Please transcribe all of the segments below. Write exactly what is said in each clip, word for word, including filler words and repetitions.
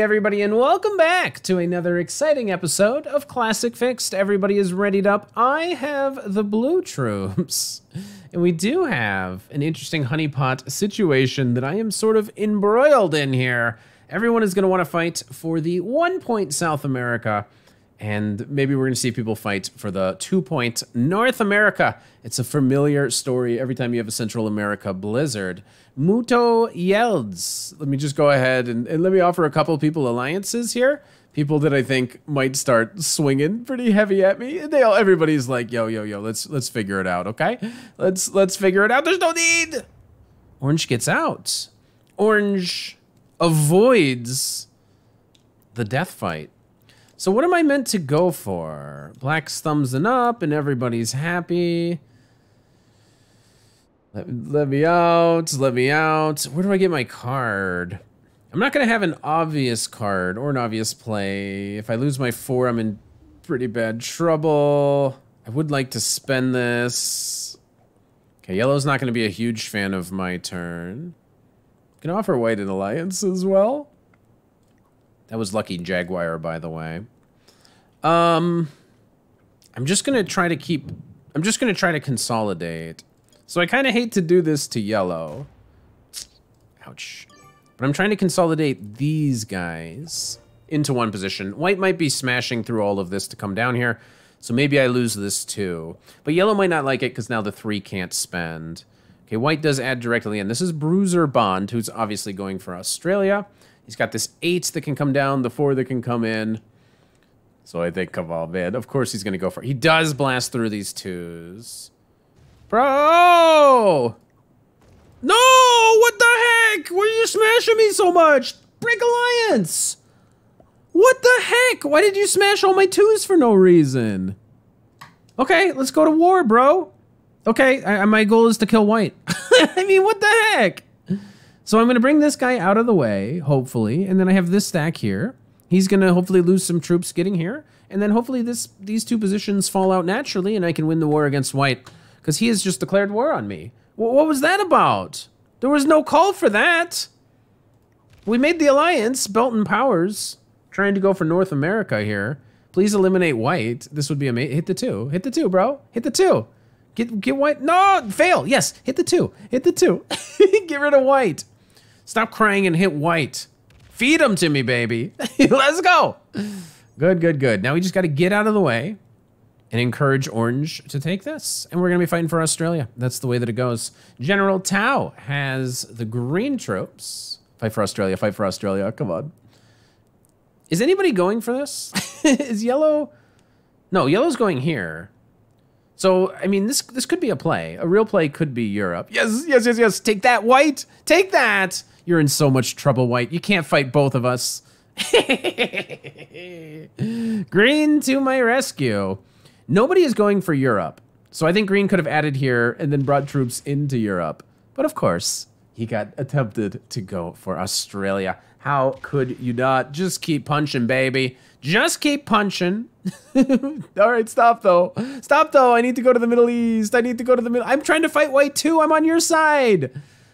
Hey everybody, and welcome back to another exciting episode of Classic Fixed. Everybody is readied up. I have the blue troops, and we do have an interesting honeypot situation that I am sort of embroiled in here. Everyone is going to want to fight for the one-point South America, and maybe we're going to see people fight for the two-point North America. It's a familiar story every time you have a Central America blizzard. Muto Yelds. Let me just go ahead and, and let me offer a couple people alliances here. People that I think might start swinging pretty heavy at me. They all, everybody's like, yo, yo, yo, let's let's figure it out, okay? Let's let's figure it out. There's no need. Orange gets out. Orange avoids the death fight. So what am I meant to go for? Black's thumbsing up and everybody's happy. Let, let me out, let me out. Where do I get my card? I'm not gonna have an obvious card or an obvious play. If I lose my four, I'm in pretty bad trouble. I would like to spend this. Okay, yellow's not gonna be a huge fan of my turn. I can offer white an alliance as well. That was lucky Jaguar, by the way. Um, I'm just gonna try to keep, I'm just gonna try to consolidate. So I kind of hate to do this to yellow. Ouch. But I'm trying to consolidate these guys into one position. White might be smashing through all of this to come down here. So maybe I lose this too. But yellow might not like it because now the three can't spend. Okay, white does add directly in. This is Bruiser Bond, who's obviously going for Australia. He's got this eight that can come down, the four that can come in. So I think, come on, man. Of course he's going to go for it. He does blast through these twos. Bro! No! What the heck? Why are you smashing me so much? Break alliance! What the heck? Why did you smash all my twos for no reason? Okay, let's go to war, bro. Okay, I, my goal is to kill white. I mean, what the heck? So I'm going to bring this guy out of the way, hopefully. And then I have this stack here. He's going to hopefully lose some troops getting here. And then hopefully this these two positions fall out naturally and I can win the war against white. Because he has just declared war on me. W what was that about? There was no call for that. We made the alliance, Belton Powers, trying to go for North America here. Please eliminate white. This would be amazing. Hit the two. Hit the two, bro. Hit the two. Get, get white. No, fail. Yes, hit the two. Hit the two. Get rid of white. Stop crying and hit white. Feed him to me, baby. Let's go. Good, good, good. Now we just got to get out of the way and encourage orange to take this. And we're going to be fighting for Australia. That's the way that it goes. General Tao has the green troops. Fight for Australia, fight for Australia, come on. Is anybody going for this? Is yellow? No, yellow's going here. So, I mean, this this could be a play. A real play could be Europe. Yes, yes, yes, yes, take that, white, take that. You're in so much trouble, white. You can't fight both of us. Green to my rescue. Nobody is going for Europe. So I think green could have added here and then brought troops into Europe. But of course, he got attempted to go for Australia. How could you not? Just keep punching, baby. Just keep punching. All right, stop though. Stop though, I need to go to the Middle East. I need to go to the Middle, I'm trying to fight white too. I'm on your side.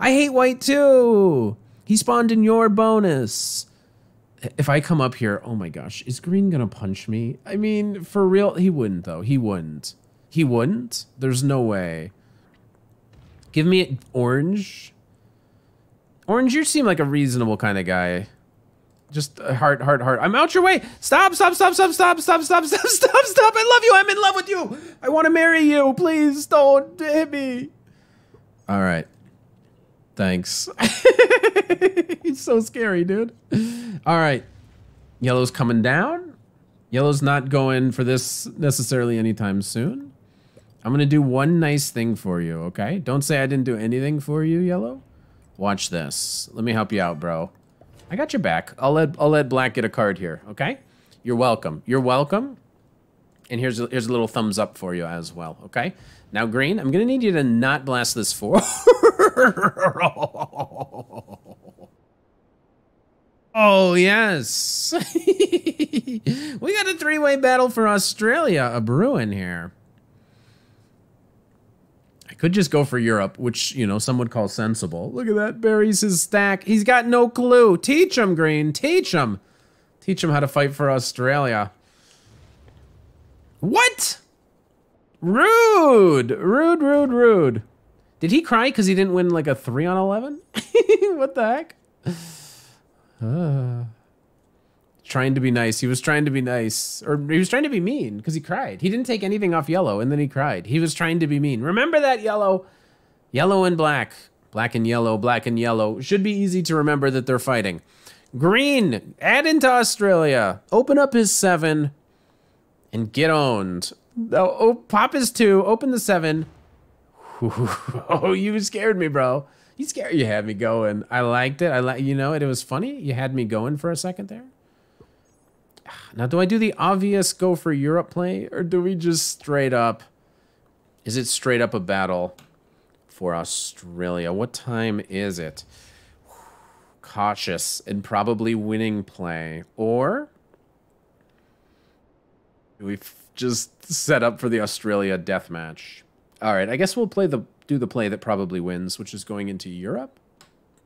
I hate white too. He spawned in your bonus. If I come up here, oh my gosh, is green gonna punch me? I mean, for real, he wouldn't though, he wouldn't. He wouldn't? There's no way. Give me an orange. Orange, you seem like a reasonable kind of guy. Just heart, heart, heart. I'm out your way. Stop, stop, stop, stop, stop, stop, stop, stop, stop, stop. I love you, I'm in love with you. I wanna marry you, please don't hit me. All right. Thanks. He's so scary, dude. All right. Yellow's coming down. Yellow's not going for this necessarily anytime soon. I'm going to do one nice thing for you, okay? Don't say I didn't do anything for you, yellow. Watch this. Let me help you out, bro. I got your back. I'll let I'll let black get a card here, okay? You're welcome. You're welcome. And here's a, here's a little thumbs up for you as well, okay? Now, green, I'm going to need you to not blast this four. Oh, yes. We got a three-way battle for Australia, a brewing here. I could just go for Europe, which, you know, some would call sensible. Look at that, buries his stack. He's got no clue. Teach him, green, teach him. Teach him how to fight for Australia. What? Rude! Rude, rude, rude. Did he cry because he didn't win like a three on eleven? What the heck? Uh, trying to be nice. He was trying to be nice. Or he was trying to be mean because he cried. He didn't take anything off yellow and then he cried. He was trying to be mean. Remember that, yellow. Yellow and black. Black and yellow, black and yellow. Should be easy to remember that they're fighting. Green, add into Australia. Open up his seven and get owned. Oh, oh, pop his two, open the seven. Oh, you scared me, bro. You scared, you had me going. I liked it, I like, you know, it, it was funny. You had me going for a second there. Now, do I do the obvious go for Europe play or do we just straight up? Is it straight up a battle for Australia? What time is it? Cautious and probably winning play. Or do we just set up for the Australia deathmatch? All right, I guess we'll play the do the play that probably wins, which is going into Europe.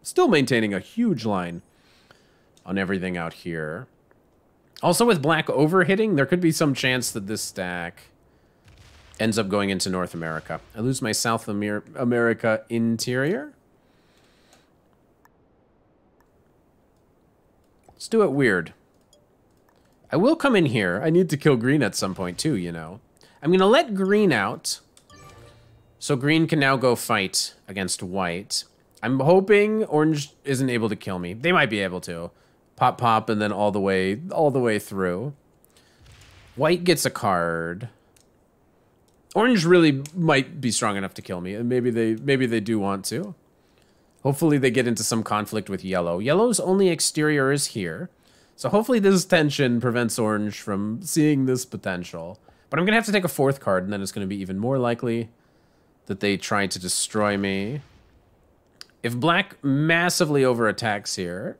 Still maintaining a huge line on everything out here. Also with black overhitting, there could be some chance that this stack ends up going into North America. I lose my South Amer America interior. Let's do it weird. I will come in here. I need to kill green at some point too, you know. I'm gonna let green out. So green can now go fight against white. I'm hoping orange isn't able to kill me. They might be able to. Pop, pop, and then all the way, all the way through. White gets a card. Orange really might be strong enough to kill me, and maybe they maybe they do want to. Hopefully they get into some conflict with yellow. Yellow's only exterior is here. So hopefully this tension prevents orange from seeing this potential. But I'm gonna have to take a fourth card, and then it's gonna be even more likely that they try to destroy me. If black massively over attacks here,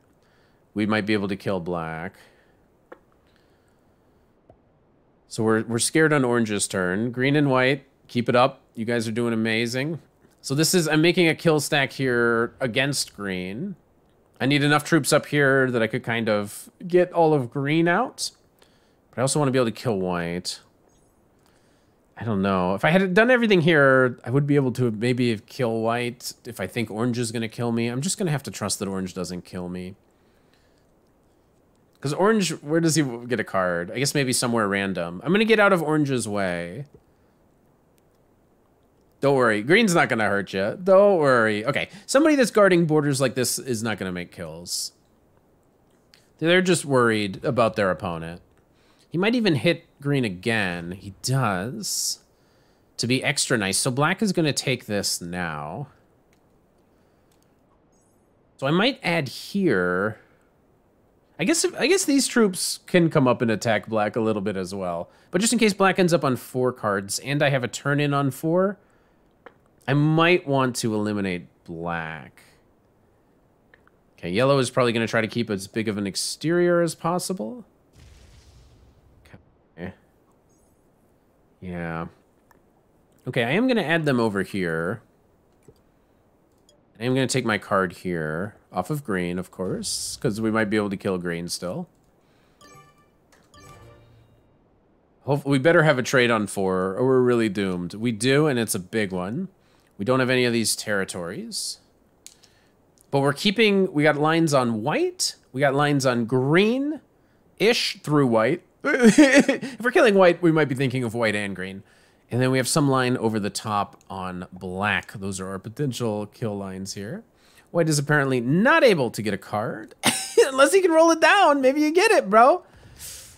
we might be able to kill black. So we're, we're scared on orange's turn. Green and white, keep it up. You guys are doing amazing. So this is, I'm making a kill stack here against green. I need enough troops up here that I could kind of get all of green out. But I also want to be able to kill white. I don't know. If I had done everything here, I would be able to maybe kill white if I think orange is going to kill me. I'm just going to have to trust that orange doesn't kill me. Because orange, where does he get a card? I guess maybe somewhere random. I'm going to get out of orange's way. Don't worry. Green's not going to hurt you. Don't worry. Okay. Somebody that's guarding borders like this is not going to make kills. They're just worried about their opponent. He might even hit green again. He does. To be extra nice. So black is going to take this now. So I might add here. I guess if, I guess these troops can come up and attack black a little bit as well. But just in case black ends up on four cards and I have a turn in on four, I might want to eliminate black. Okay, yellow is probably going to try to keep as big of an exterior as possible. Okay. Yeah. Okay, I am going to add them over here. I am going to take my card here. Off of green, of course, because we might be able to kill green still. Hopefully, we better have a trade on four, or we're really doomed. We do, and it's a big one. We don't have any of these territories. But we're keeping, we got lines on white, we got lines on green-ish through white. If we're killing white, we might be thinking of white and green. And then we have some line over the top on black. Those are our potential kill lines here. White is apparently not able to get a card. Unless he can roll it down. Maybe you get it, bro.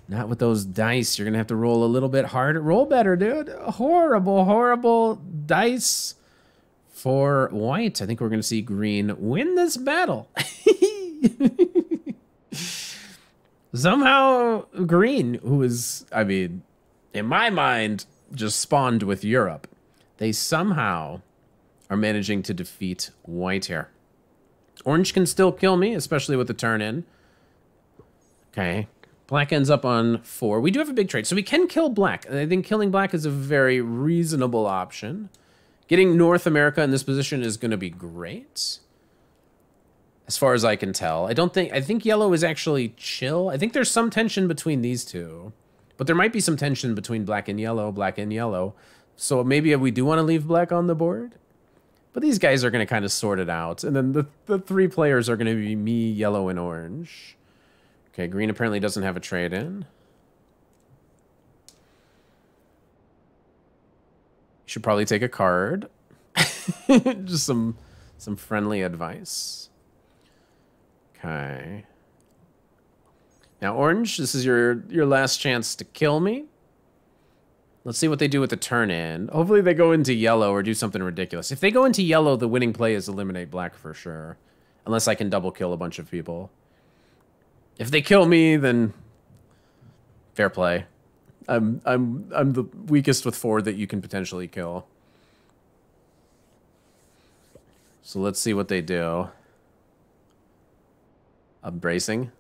Not with those dice. You're going to have to roll a little bit harder. Roll better, dude. Horrible, horrible dice for white. I think we're going to see green win this battle. Somehow green, who is, I mean, in my mind, just spawned with Europe. They somehow are managing to defeat white here. Orange can still kill me, especially with the turn in. Okay. Black ends up on four. We do have a big trade, so we can kill black. And I think killing black is a very reasonable option. Getting North America in this position is going to be great. as far as I can tell. I don't think, I think yellow is actually chill. I think there's some tension between these two, but there might be some tension between black and yellow, black and yellow. So maybe we do want to leave black on the board, but these guys are going to kind of sort it out. And then the, the three players are going to be me, yellow, and orange. Okay, green apparently doesn't have a trade in. Should probably take a card. Just some some friendly advice. Okay. Now orange, this is your your last chance to kill me. Let's see what they do with the turn in. Hopefully they go into yellow or do something ridiculous. If they go into yellow, the winning play is eliminate black for sure. Unless I can double kill a bunch of people. If they kill me, then fair play. I'm I'm I'm the weakest with four that you can potentially kill. So let's see what they do. I'm bracing.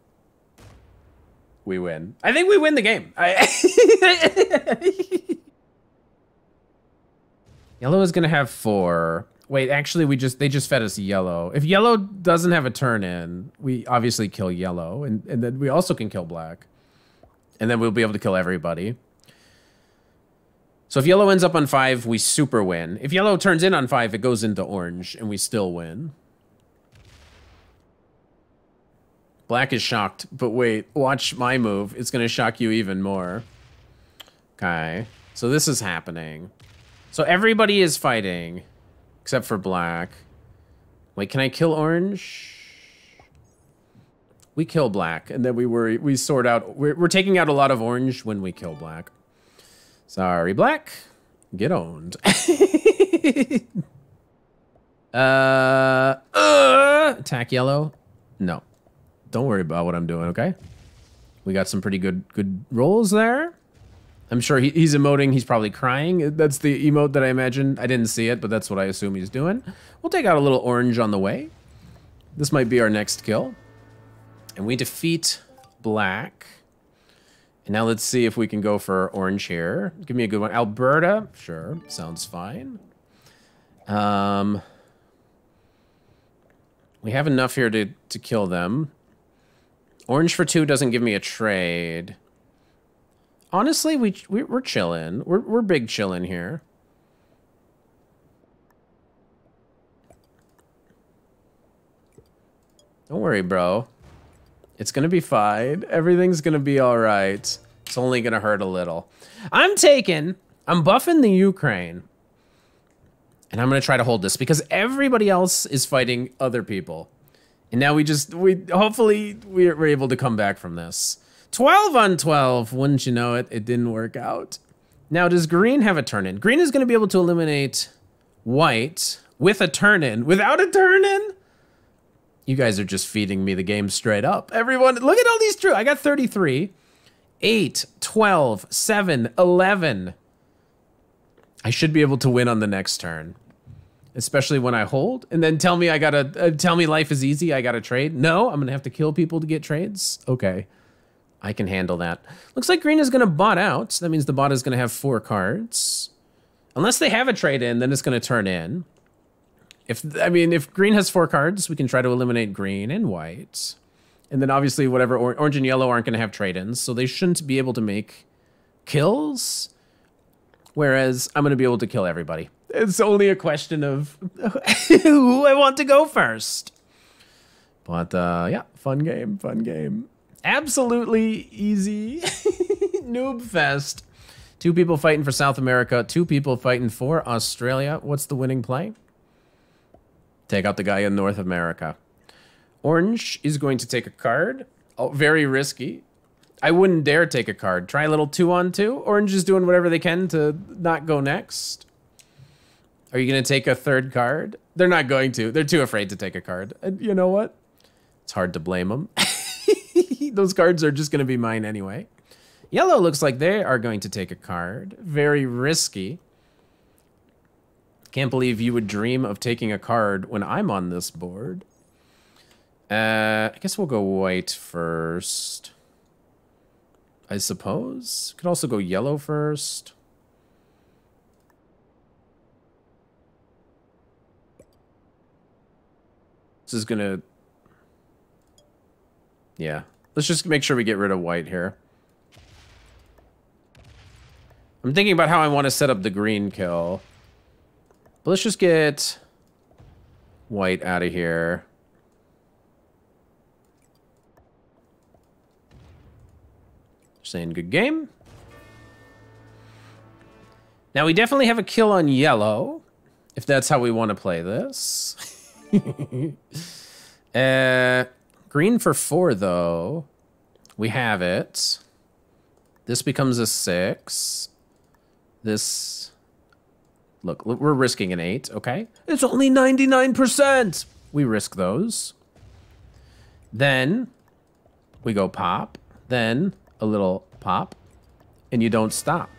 We win. I think we win the game. I Yellow is gonna have four. Wait, actually we just they just fed us yellow. If yellow doesn't have a turn in, we obviously kill yellow, and, and then we also can kill black. And then we'll be able to kill everybody. So if yellow ends up on five, we super win. If yellow turns in on five, it goes into orange, and we still win. Black is shocked, but wait, watch my move. It's going to shock you even more. Okay, so this is happening. So everybody is fighting, except for black. Wait, can I kill orange? We kill black, and then we worry, we sort out, we're, we're taking out a lot of orange when we kill black. Sorry, black, get owned. uh, uh, attack yellow. No, don't worry about what I'm doing, okay? We got some pretty good, good rolls there. I'm sure he, he's emoting, he's probably crying. That's the emote that I imagine. I didn't see it, but that's what I assume he's doing. We'll take out a little orange on the way. This might be our next kill. And we defeat black. And now let's see if we can go for orange here. Give me a good one. Alberta, sure, sounds fine. Um, we have enough here to, to kill them. Orange for two doesn't give me a trade. Honestly, we, we, we're chilling. We're, we're big chilling here. Don't worry, bro. It's gonna be fine. Everything's gonna be all right. It's only gonna hurt a little. I'm taking, I'm buffing the Ukraine. And I'm gonna try to hold this because everybody else is fighting other people. And now we just, we hopefully we're, we're able to come back from this. twelve on twelve, wouldn't you know it, it didn't work out. Now does green have a turn in? Green is gonna be able to eliminate white with a turn in. Without a turn in? You guys are just feeding me the game straight up. Everyone, look at all these true. I got thirty-three, eight, twelve, seven, eleven. I should be able to win on the next turn, especially when I hold. And then tell me I gotta, uh, tell me life is easy, I gotta trade. No, I'm gonna have to kill people to get trades. Okay, I can handle that. Looks like green is gonna bot out. That means the bot is gonna have four cards. Unless they have a trade in, then it's gonna turn in. If, I mean, if green has four cards, we can try to eliminate green and white. And then obviously whatever, or, orange and yellow aren't gonna have trade-ins, so they shouldn't be able to make kills. Whereas I'm gonna be able to kill everybody. It's only a question of who I want to go first. But uh, yeah, fun game, fun game. Absolutely easy noob fest. Two people fighting for South America, two people fighting for Australia. What's the winning play? Take out the guy in North America. Orange is going to take a card. Oh, very risky. I wouldn't dare take a card. Try a little two on two. Orange is doing whatever they can to not go next. Are you going to take a third card? They're not going to. They're too afraid to take a card. And you know what? It's hard to blame them. Those cards are just going to be mine anyway. Yellow looks like they are going to take a card. Very risky. Can't believe you would dream of taking a card when I'm on this board. Uh, I guess we'll go white first, I suppose. Could also go yellow first. This is gonna Yeah. Let's just make sure we get rid of white here. I'm thinking about how I want to set up the green kill. But let's just get white out of here. Saying good game. Now we definitely have a kill on yellow, if that's how we want to play this. uh, green for four, though. We have it. This becomes a six. This... Look, we're risking an eight, okay? It's only ninety-nine percent! We risk those. Then we go pop. Then a little pop. And you don't stop.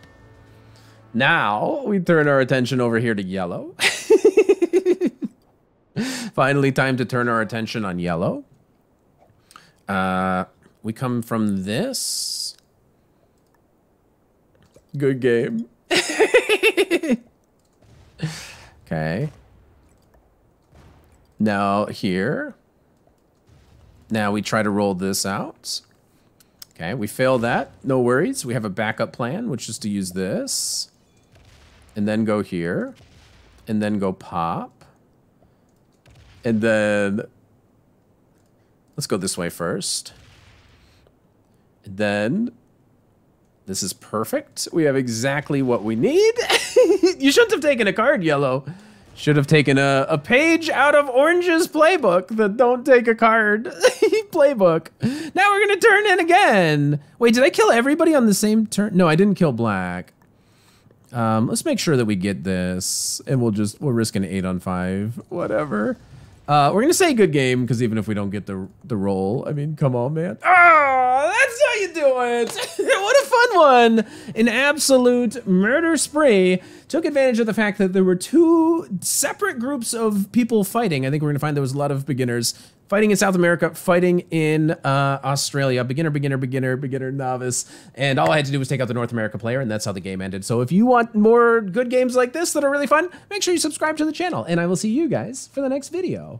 Now we turn our attention over here to yellow. Finally, time to turn our attention on yellow. Uh, we come from this. Good game. Okay. Now here. Now we try to roll this out. Okay, we fail that. No worries. We have a backup plan, which is to use this. And then go here. And then go pop. And then... Let's go this way first. And then... This is perfect. We have exactly what we need. You shouldn't have taken a card, yellow. Should have taken a, a page out of Orange's playbook, the don't take a card playbook. Now we're gonna turn in again. Wait, did I kill everybody on the same turn? No, I didn't kill black. Um, let's make sure that we get this, and we'll just, we'll risk an eight on five, whatever. Uh, we're gonna say good game, because even if we don't get the the roll, I mean, come on, man. Oh, that's how you do it! What a fun one! An absolute murder spree. Took advantage of the fact that there were two separate groups of people fighting. I think we're gonna find there was a lot of beginners fighting in South America, fighting in uh, Australia. Beginner, beginner, beginner, beginner, novice. And all I had to do was take out the North America player, and that's how the game ended. So if you want more good games like this that are really fun, make sure you subscribe to the channel, and I will see you guys for the next video.